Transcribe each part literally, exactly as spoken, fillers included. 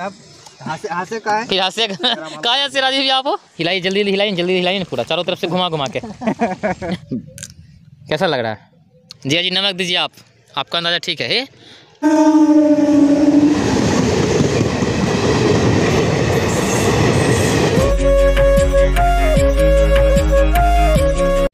तब हासे हासे का है फिर हासे का का है से राजीव जी आप हिलाई जल्दी हिलाई जल्दी हिलाई पूरा चारों तरफ से घुमा घुमा के कैसा लग रहा है जिया जी? नमक दीजिए आप, आपका अंदाज़ा ठीक है?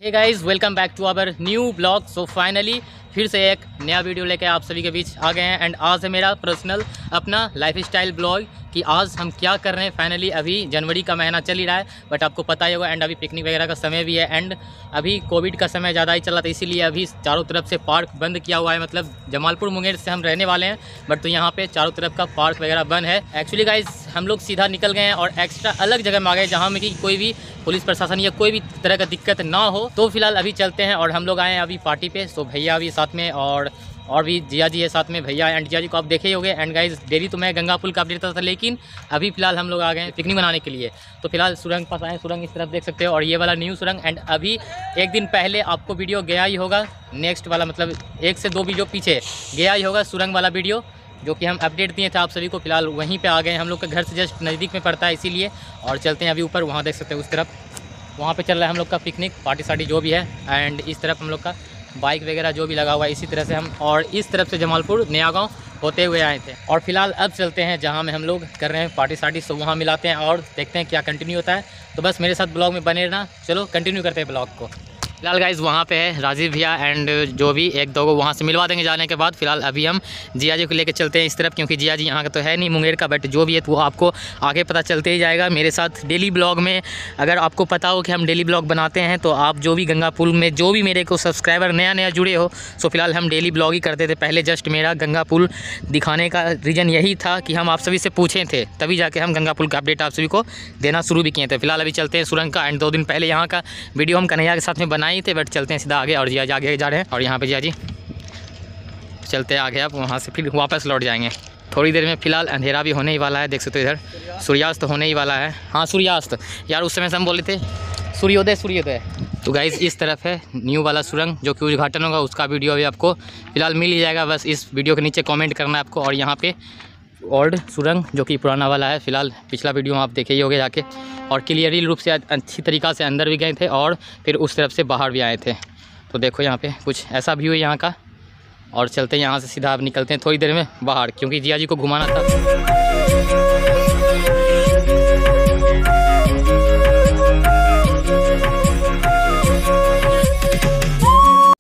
Hey guys, welcome back to our new blog. So finally फिर से एक नया वीडियो लेकर आप सभी के बीच आ गए हैं एंड आज है मेरा पर्सनल अपना लाइफस्टाइल ब्लॉग कि आज हम क्या कर रहे हैं। फाइनली अभी जनवरी का महीना चल ही रहा है, बट आपको पता ही होगा एंड अभी पिकनिक वगैरह का समय भी है एंड अभी कोविड का समय ज़्यादा ही चल रहा था, इसीलिए अभी चारों तरफ से पार्क बंद किया हुआ है। मतलब जमालपुर मुंगेर से हम रहने वाले हैं, बट तो यहाँ पे चारों तरफ का पार्क वगैरह बंद है। एक्चुअली गाइज हम लोग सीधा निकल गए हैं और एक्स्ट्रा अलग जगह में आ गए जहाँ में कि कोई भी पुलिस प्रशासन या कोई भी तरह का दिक्कत ना हो। तो फिलहाल अभी चलते हैं और हम लोग आए हैं अभी पार्टी पे। सो भैया अभी साथ में और और भी जिया जी है साथ में, भैया एंड जिया जी को आप देखे ही होंगे। एंड गाइज डेली तो मैं गंगा पुल का अपडेट देता था, लेकिन अभी फिलहाल हम लोग आ गए पिकनिक मनाने के लिए। तो फिलहाल सुरंग पास आए, सुरंग इस तरफ देख सकते हो और ये वाला न्यू सुरंग। एंड अभी एक दिन पहले आपको वीडियो गया ही होगा, नेक्स्ट वाला मतलब एक से दो वीडियो पीछे गया ही होगा सुरंग वाला वीडियो, जो कि हम अपडेट दिए थे आप सभी को। फिलहाल वहीं पर आ गए, हम लोग के घर से जस्ट नज़दीक में पड़ता है इसीलिए। और चलते हैं अभी ऊपर, वहाँ देख सकते हो उस तरफ वहाँ पे चल रहा है हम लोग का पिकनिक पार्टी सार्टी जो भी है। एंड इस तरफ हम लोग का बाइक वगैरह जो भी लगा हुआ है, इसी तरह से हम और इस तरफ से जमालपुर नया गाँव होते हुए आए थे। और फिलहाल अब चलते हैं जहाँ में हम लोग कर रहे हैं पार्टी सार्टी, सो वहाँ मिलाते हैं और देखते हैं क्या कंटिन्यू होता है। तो बस मेरे साथ ब्लॉग में बने रहना, चलो कंटिन्यू करते हैं ब्लॉग को। फिलहाल गाइज वहाँ पे है राजीव भैया एंड जो भी एक दो को वहाँ से मिलवा देंगे जाने के बाद। फिलहाल अभी हम जिया जी को लेकर चलते हैं इस तरफ, क्योंकि जिया जी यहाँ का तो है नहीं मुंगेर का, बट जो भी है तो वो आपको आगे पता चलते ही जाएगा। मेरे साथ डेली ब्लॉग में अगर आपको पता हो कि हम डेली ब्लॉग बनाते हैं, तो आप जो भी गंगा पुल में जो भी मेरे को सब्सक्राइबर नया नया जुड़े हो, सो फिलहाल हम डेली ब्लॉग ही करते थे पहले। जस्ट मेरा गंगा पुल दिखाने का रीज़न यही था कि हम आप सभी से पूछे थे, तभी जाके हम गंगा पुल का अपडेट आप सभी को देना शुरू भी किए थे। फिलहाल अभी चलते हैं सुरंग का, एंड दो दिन पहले यहाँ का वीडियो हम कन्हैया के साथ में बनाए थे, बट चलते हैं सीधा आगे। और जिया जी आगे जा रहे हैं और यहाँ पे जिया जी चलते हैं आगे, आप वहाँ से फिर वापस लौट जाएंगे थोड़ी देर में। फिलहाल अंधेरा भी होने ही वाला है, देख सकते हो इधर सूर्यास्त होने ही वाला है। हाँ सूर्यास्त यार, उस समय से हम बोले थे सूर्योदय सूर्योदय। तो गाइज़ इस तरफ है न्यू वाला सुरंग, जो कि उद्घाटन होगा, उसका वीडियो भी आपको फिलहाल मिल ही जाएगा। बस इस वीडियो के नीचे कॉमेंट करना है आपको। और यहाँ पर ओल्ड सुरंग जो कि पुराना वाला है, फिलहाल पिछला वीडियो आप देखे ही होंगे जाके, और क्लियरली रूप से अच्छी तरीक़ा से अंदर भी गए थे और फिर उस तरफ से बाहर भी आए थे। तो देखो यहाँ पे कुछ ऐसा व्यू है यहाँ का। और चलते हैं यहाँ से सीधा, आप निकलते हैं थोड़ी देर में बाहर, क्योंकि जिया जी को घुमाना था।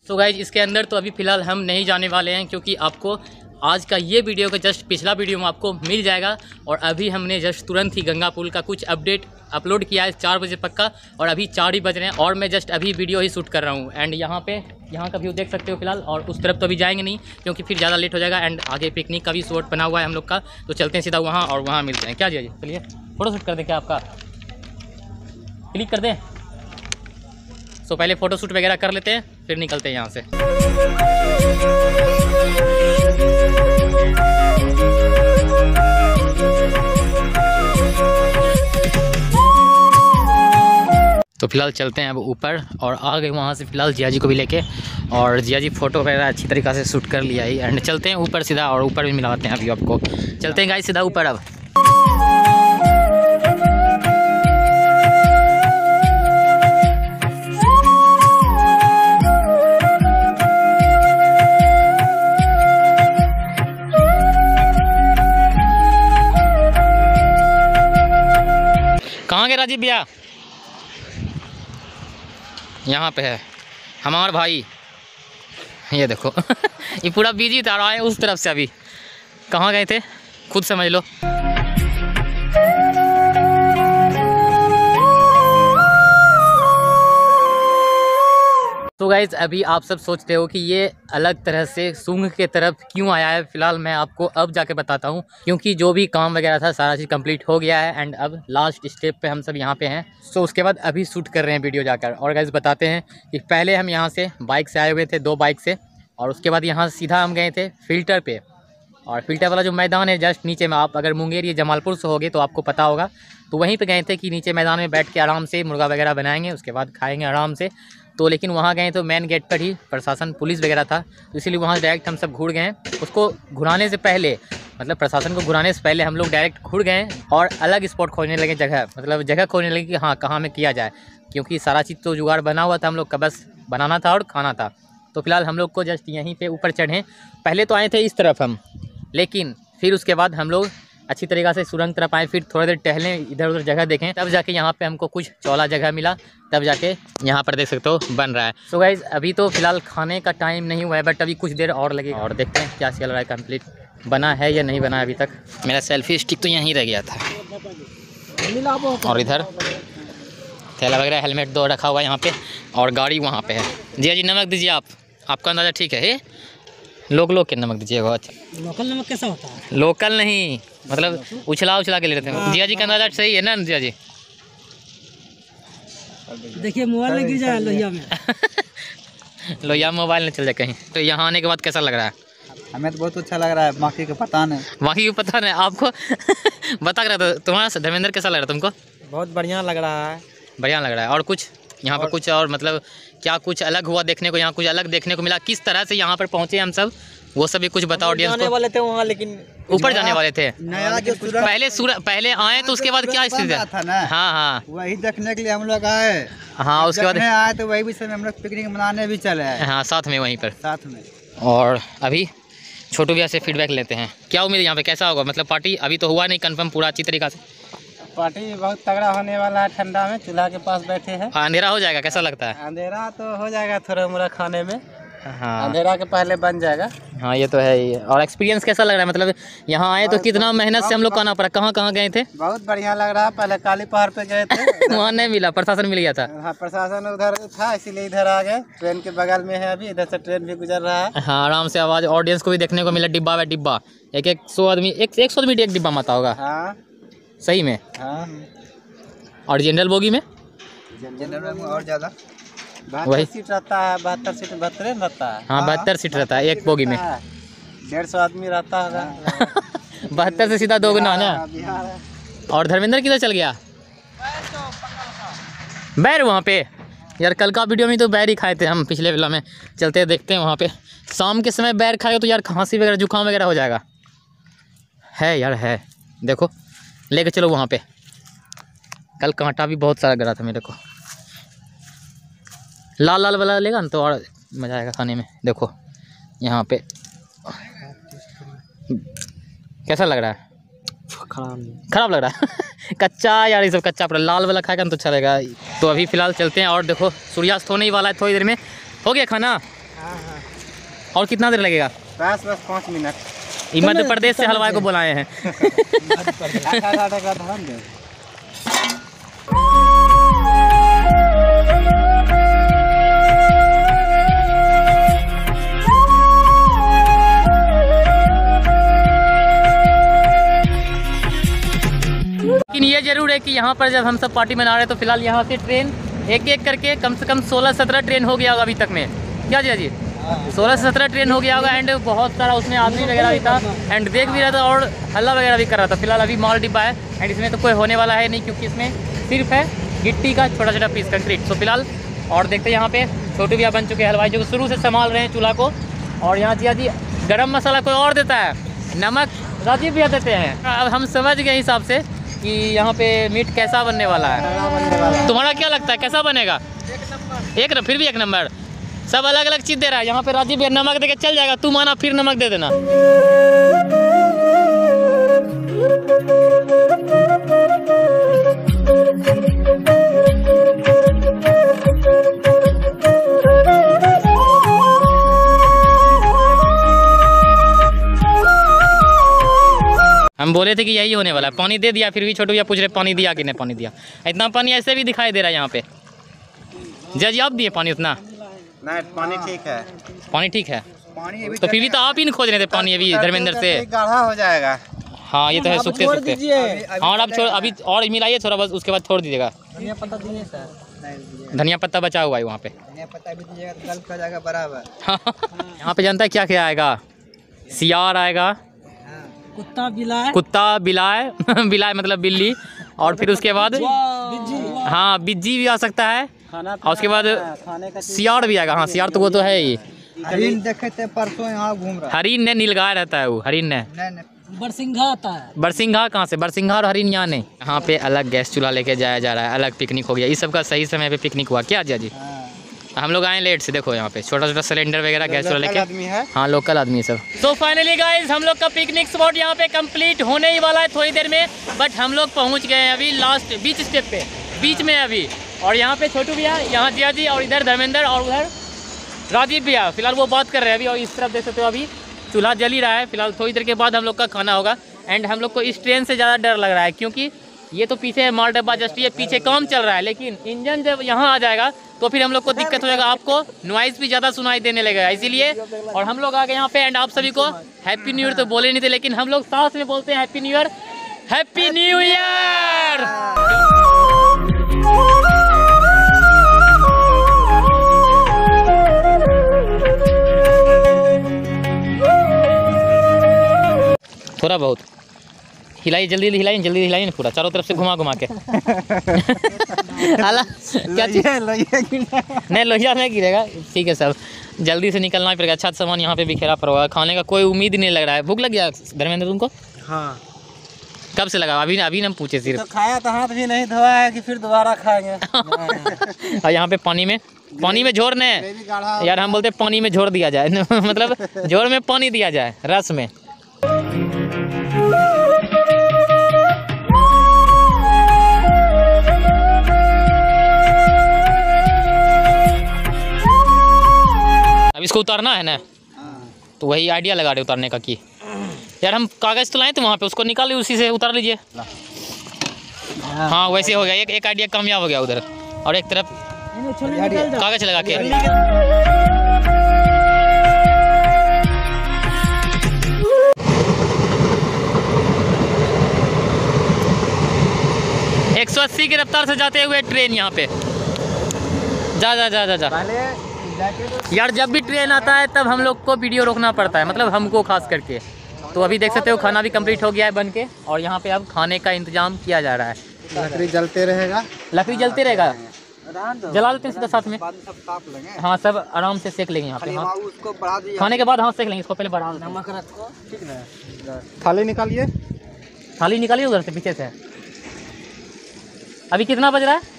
तो गाइज इसके अंदर तो अभी फ़िलहाल हम नहीं जाने वाले हैं, क्योंकि आपको आज का ये वीडियो का जस्ट पिछला वीडियो में आपको मिल जाएगा। और अभी हमने जस्ट तुरंत ही गंगा पुल का कुछ अपडेट अपलोड किया है चार बजे पक्का, और अभी चार ही बज रहे हैं और मैं जस्ट अभी वीडियो ही शूट कर रहा हूँ। एंड यहाँ पे यहाँ का व्यू देख सकते हो फिलहाल, और उस तरफ तो अभी जाएंगे नहीं क्योंकि फिर ज़्यादा लेट हो जाएगा। एंड आगे पिकनिक का भी शॉट बना हुआ है हम लोग का, तो चलते हैं सीधा वहाँ और वहाँ मिलते हैं। क्या जी चलिए फोटो शूट कर दें, क्या आपका क्लिक कर दें? सो पहले फ़ोटो शूट वगैरह कर लेते हैं, फिर निकलते हैं यहाँ से। तो फिलहाल चलते हैं अब ऊपर और आ गए वहाँ से फिलहाल जिया जी को भी लेके, और जिया जी फ़ोटो वगैरह अच्छी तरीक़ा से शूट कर लिया ही। एंड चलते हैं ऊपर सीधा और ऊपर भी मिलाते हैं अभी आपको। चलते हैं गाइस सीधा ऊपर अब। कहाँ गए राजीव भैया? यहाँ पे है हमारा भाई, ये देखो ये पूरा बिजी था रहा है उस तरफ से। अभी कहाँ गए थे खुद समझ लो। तो गाइज अभी आप सब सोचते हो कि ये अलग तरह से सुंग के तरफ क्यों आया है, फिलहाल मैं आपको अब जाके बताता हूँ, क्योंकि जो भी काम वगैरह था सारा चीज़ कंप्लीट हो गया है एंड अब लास्ट स्टेप पे हम सब यहाँ पे हैं। सो उसके बाद अभी शूट कर रहे हैं वीडियो जाकर। और गाइज बताते हैं कि पहले हम यहाँ से बाइक से आए हुए थे, दो बाइक से, और उसके बाद यहाँ सीधा हम गए थे फिल्टर पर। और फिल्टर वाला जो मैदान है जस्ट नीचे में, आप अगर मुंगेर या जमालपुर से होगे तो आपको पता होगा, तो वहीं पे गए थे कि नीचे मैदान में बैठ के आराम से मुर्गा वगैरह बनाएंगे, उसके बाद खाएंगे आराम से। तो लेकिन वहाँ गए तो मेन गेट पर ही प्रशासन पुलिस वगैरह था, तो इसीलिए वहाँ डायरेक्ट हम सब घूर गए। उसको घुराने से पहले मतलब प्रशासन को घुराने से पहले हम लोग डायरेक्ट घुर गए और अलग स्पॉट खोजने लगे, जगह मतलब जगह खोजने लगे कि हाँ कहाँ में किया जाए, क्योंकि सारा चीज़ तो जुगाड़ बना हुआ था, हम लोग का बस बनाना था और खाना था। तो फिलहाल हम लोग को जस्ट यहीं पे ऊपर चढ़ें, पहले तो आए थे इस तरफ हम, लेकिन फिर उसके बाद हम लोग अच्छी तरीक़ा से सुरंग तरफ आए, फिर थोड़ा देर टहलें, इधर उधर जगह देखें, तब जाके यहाँ पे हमको कुछ चौला जगह मिला, तब जाके यहाँ पर देख सकते हो बन रहा है। सो गाइस अभी तो फिलहाल खाने का टाइम नहीं हुआ है, बट अभी कुछ देर और लगेगा और देखते हैं क्या चल रहा है, कंप्लीट बना है या नहीं बना अभी तक। मेरा सेल्फी स्टिक तो यहीं रह गया था और इधर थैला वगैरह हेलमेट दो रखा हुआ है यहाँ पे और गाड़ी वहाँ पे है। जी जी नमक दीजिए आप, आपका अंदाज़ा ठीक है, लोग लोग के नमक दीजिए। बहुत लोकल नमक कैसा होता है? लोकल नहीं मतलब उछला उछला के ले लेते हैं। जिया जी का अंदाजा सही है ना जिया जी? देखिए मोबाइल लग जाए लोहिया में लोहिया मोबाइल नहीं चल जाए कहीं। तो यहाँ आने के बाद कैसा लग रहा है? हमें तो बहुत अच्छा लग रहा है, बाकी को पता नहीं, बाकी को पता नहीं आपको बता रहा था। तुम्हारा धर्मेंद्र कैसा लग रहा है तुमको? बहुत बढ़िया लग रहा है, बढ़िया लग रहा है। और कुछ यहाँ पर कुछ और मतलब क्या कुछ अलग हुआ देखने को? यहाँ कुछ अलग देखने को मिला? किस तरह से यहाँ पर पहुँचे हम सब, वो सभी कुछ बताओ ऑडियंस को। जाने वाले थे वहाँ लेकिन ऊपर जाने वाले थे नया जो पहले सूरज पहले आए तो उसके बाद क्या स्थिति था ना? हाँ हाँ वही देखने के लिए हम लोग आए। हाँ उसके बाद आए तो वही भी समय हम लोग पिकनिक मनाने भी चले आए। हाँ साथ में वहीं पर साथ में। और अभी छोटू भैया से फीडबैक लेते हैं, क्या उम्मीद है यहाँ पे कैसा होगा? मतलब पार्टी अभी तो हुआ नहीं कंफर्म पूरा अच्छी तरीका से। पार्टी बहुत तगड़ा होने वाला है, ठंडा में चूल्हा के पास बैठे हैं। अंधेरा हो जाएगा कैसा लगता है? अंधेरा तो हो जाएगा थोड़ा मोड़ा खाने में, हाँ अंधेरा के पहले बन जाएगा। हाँ ये तो है ही। और एक्सपीरियंस कैसा लग रहा है? मतलब यहाँ आए तो कितना मेहनत से हम लोग आना पड़ा। कहाँ कहाँ गए थे? बहुत बढ़िया लग रहा है, पहले काली पहाड़ पे गए थे वहाँ नहीं मिला, प्रशासन मिल गया था। हाँ प्रशासन उधर था इसीलिए इधर आ गए, ट्रेन के बगल में है अभी, इधर से ट्रेन भी गुजर रहा है। हाँ आराम से आवाज, ऑडियंस को भी देखने को मिला डिब्बा व डिब्बा, एक एक सौ आदमी एक एक सौ आदमी एक डिब्बा माता होगा। हाँ सही में। हाँ और जनरल बोगी में और ज़्यादा वही सीट रहता है, बहत्तर सीट बहत्तर रहता है। हाँ बहत्तर सीट रहता है एक बोगी में, डेढ़ सौ आदमी रहता है बहत्तर से सीधा दोगुना ना। और धर्मेंद्र किधर चल गया? बैर वहाँ पे यार, कल का वीडियो में तो बैर ही खाए थे हम पिछले वाला में, चलते हैं देखते हैं वहाँ पे शाम के समय बैर खाएगा तो यार खांसी वगैरह जुकाम वगैरह हो जाएगा। है यार है, देखो लेके चलो वहाँ पे। कल कांटा भी बहुत सारा गिरा था मेरे को, लाल लाल वाला लेगा ना तो और मज़ा आएगा खाने में। देखो यहाँ पे कैसा लग रहा है? खराब खराब लग रहा है कच्चा यार, ये सब कच्चा पड़ा, लाल वाला खाएगा ना तो अच्छा रहेगा। तो अभी फ़िलहाल चलते हैं और देखो सूर्यास्त होने ही वाला है थोड़ी देर में। हो गया खाना? हाँ हाँ। और कितना देर लगेगा? बस बस पाँच मिनट। मध्य प्रदेश से हलवाई को बुलाए हैं लेकिन ये जरूर है कि यहाँ पर जब हम सब पार्टी मना रहे हैं तो फिलहाल यहाँ से ट्रेन एक एक करके कम से कम सोलह सत्रह ट्रेन हो गया होगा अभी तक में। क्या जी जी सोलह से सत्रह ट्रेन हो गया होगा एंड बहुत सारा उसमें आदमी वगैरह भी था एंड देख भी रहा था और हल्ला वगैरह भी कर रहा था। फिलहाल अभी माल डिब्बा है एंड इसमें तो कोई होने वाला है नहीं क्योंकि इसमें सिर्फ है गिट्टी का छोटा छोटा पीस कंक्रीट। सो फिलहाल और देखते हैं यहाँ पे छोटू भैया बन चुके हैं हलवाई जो को शुरू से संभाल रहे हैं चूल्हा को। और यहाँ जिया जी गर्म मसाला कोई और देता है, नमक राजीव भैया देते हैं। अब हम समझ गए हिसाब से कि यहाँ पे मीट कैसा बनने वाला है। तुम्हारा क्या लगता है कैसा बनेगा? एक फिर भी एक नंबर, सब अलग अलग चीज़ दे रहा है। यहाँ पे राजीव भैया नमक देके चल जाएगा, तू माना फिर नमक दे देना। हम बोले थे कि यही होने वाला है, पानी दे दिया फिर भी छोटू भैया पूछ रहे पानी दिया कि नहीं पानी दिया। इतना पानी ऐसे भी दिखाई दे रहा है यहाँ पे। जज आप दिए पानी उतना? नहीं पानी ठीक है। पानी ठीक है पानी तो फिर भी तो आप ही नहीं खोज रहे थे पानी अभी धर्मेंद्र से। गाढ़ा हो जाएगा। हाँ ये तो है, सूखते सूखते। और आप छोड़ अभी और मिलाइए थोड़ा बस, उसके बाद छोड़ दीजिएगा। धनिया पत्ता दीजिए सर, धनिया पत्ता बचा हुआ है वहाँ पे। धनिया पत्ता भी दीजिएगा तो गर्म हो जाएगा बराबर। यहाँ पे जानता है क्या क्या आएगा? सियार आएगा, कुत्ता बिलाय, कुत्ता बिलाय बिलाय मतलब बिल्ली, और फिर उसके बाद हाँ बिज्जी भी आ सकता है। खाना और उसके बाद सियाड़ भी आएगा। हाँ सियाड़ तो वो तो है ही। हरिन देखे थे परसों यहाँ घूम रहा। हरिन ने नीलगाय रहता है वो। हरिन ने बरसिंघा आता है। बरसिंघा कहाँ से? बरसिंघा और हरिन यहाँ नहीं। यहाँ पे अलग गैस चूल्हा लेके जाया जा रहा है, अलग पिकनिक हो गया। इस सब का सही समय पे पिकनिक हुआ क्या जी? हम लोग आए लेट से। देखो यहाँ पे छोटा छोटा सिलेंडर वगैरह गैस चूल्हा लेके आदमी है। हाँ लोकल आदमी है सब। तो फाइनली गाइज हम लोग का पिकनिक स्पॉट यहाँ पे कम्प्लीट होने ही वाला है थोड़ी देर में, बट हम लोग पहुँच गए अभी लास्ट बीच स्टेप पे, बीच में अभी। और यहाँ पे छोटू भैया, यहाँ जिया जी, और इधर धर्मेंद्र, और उधर राजीव भैया। फिलहाल वो बात कर रहे हैं अभी। और इस तरफ देख सकते हो अभी चूल्हा जल ही रहा है। फिलहाल थोड़ी देर के बाद हम लोग का खाना होगा। एंड हम लोग को इस ट्रेन से ज़्यादा डर लग रहा है क्योंकि ये तो पीछे माल डब्बा जस्ट ये पीछे काम चल रहा है, लेकिन इंजन जब यहाँ आ जाएगा तो फिर हम लोग को दिक्कत हो जाएगा। आपको नॉइज़ भी ज़्यादा सुनाई देने लगेगा इसीलिए। और हम लोग आ गए यहाँ पे। एंड आप सभी को हैप्पी न्यू ईयर तो बोले नहीं थे, लेकिन हम लोग साथ में बोलते हैं happy new year. Happy new year. थोड़ा बहुत हिलाई, जल्दी जल्दी हिलाई, जल्दी हिलाई पूरा चारों तरफ से घुमा घुमा के। आला क्या चीज नहीं, लोहिया नहीं गिरेगा। ठीक है सब, जल्दी से निकलना पड़ेगा। अच्छा सामान यहाँ पे बिखेरा पड़ा हुआ, खाने का कोई उम्मीद नहीं लग रहा है। भूख लग गया धर्मेंद्र तुमको? हाँ कब से लगा? अभी अभी ना पूछे सिर्फ तो खाया तो हाथ भी नहीं धोया है कि फिर दोबारा खाएंगे। और यहाँ पे पानी में पानी में झोर ने यार, हम बोलते पानी में झोर दिया जाए, मतलब झोर में पानी दिया जाए, रस में। अब इसको उतारना है ना, तो वही आइडिया लगा रहे उतारने का कि यार हम कागज तो लाए थे वहाँ पे, उसको निकाल लीजिए, उसी से उतार लीजिए। हाँ वैसे हो गया, एक एक आइडिया कामयाब हो गया उधर। और एक तरफ कागज लगा के एक सौ अस्सी की रफ्तार से जाते हुए ट्रेन यहाँ पे जा जा जा जा जा यार। जब भी ट्रेन आता है तब हम लोग को वीडियो रोकना पड़ता है, मतलब हमको खास करके। तो अभी देख सकते हो खाना भी कंप्लीट हो गया है बन के, और यहाँ पे अब खाने का इंतजाम किया जा रहा है। लकड़ी जलते रहेगा, लकड़ी जलते रहेगा, जला लेते हैं साथ में। हाँ सब आराम से सेक लेंगे यहाँ पे। हाँ खाने के बाद हाँ सेक लेंगे इसको, पहले बढ़ा देना। थाली निकालिए, थाली निकालिए उधर से पीछे से। अभी कितना बज रहा है?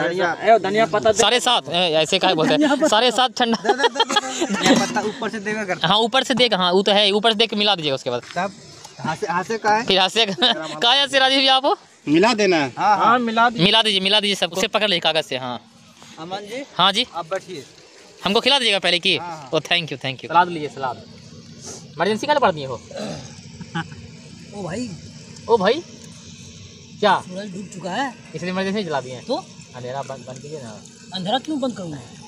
धनिया पत्ता साढ़े सात, ऐसे का बोलते हैं साढ़े सात। ठंडा पत्ता ऊपर से देगा। हाँ ऊपर से देगा, हाँ वो तो है, ऊपर से देख के मिला दीजिएगा। उसके बाद फिर हासे का है राजीव जी, आपको मिला देना है। हाँ हाँ मिला मिला दीजिए, मिला दीजिए सबको, उसे पकड़ लीजिए कागज से। हाँ अमन जी, हाँ जी आप बैठिए, हमको खिला दीजिएगा पहले की। Oh thank you thank you. सलाद लीजिए, सलाद इमरजेंसी का पड़ दिए हो। ओ भाई ओ भाई क्या सूरज डूब चुका है इसलिए इमरजेंसी जला दिए हैं। तो अंधेरा बंद कीजिए ना। अंधेरा क्यों बंद करूँगा?